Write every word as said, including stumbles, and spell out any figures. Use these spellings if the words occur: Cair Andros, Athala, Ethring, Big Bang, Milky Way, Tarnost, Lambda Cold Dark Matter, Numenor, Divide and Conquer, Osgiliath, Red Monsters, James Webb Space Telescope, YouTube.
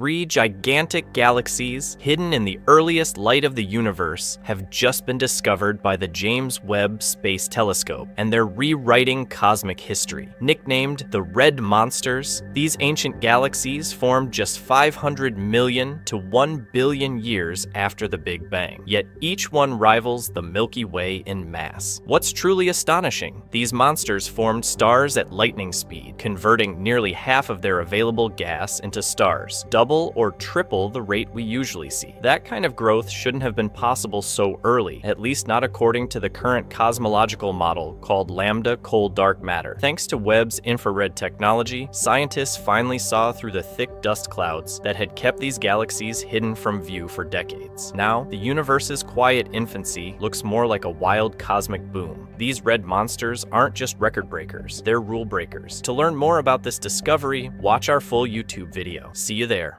three gigantic galaxies hidden in the earliest light of the universe have just been discovered by the James Webb Space Telescope, and they're rewriting cosmic history. Nicknamed the Red Monsters, these ancient galaxies formed just five hundred million to one billion years after the Big Bang, yet each one rivals the Milky Way in mass. What's truly astonishing? These monsters formed stars at lightning speed, converting nearly half of their available gas into stars, double or triple the rate we usually see. That kind of growth shouldn't have been possible so early, at least not according to the current cosmological model called Lambda Cold Dark Matter. Thanks to Webb's infrared technology, scientists finally saw through the thick dust clouds that had kept these galaxies hidden from view for decades. Now, the universe's quiet infancy looks more like a wild cosmic boom. These red monsters aren't just record breakers, they're rule breakers. To learn more about this discovery, watch our full YouTube video. See you there.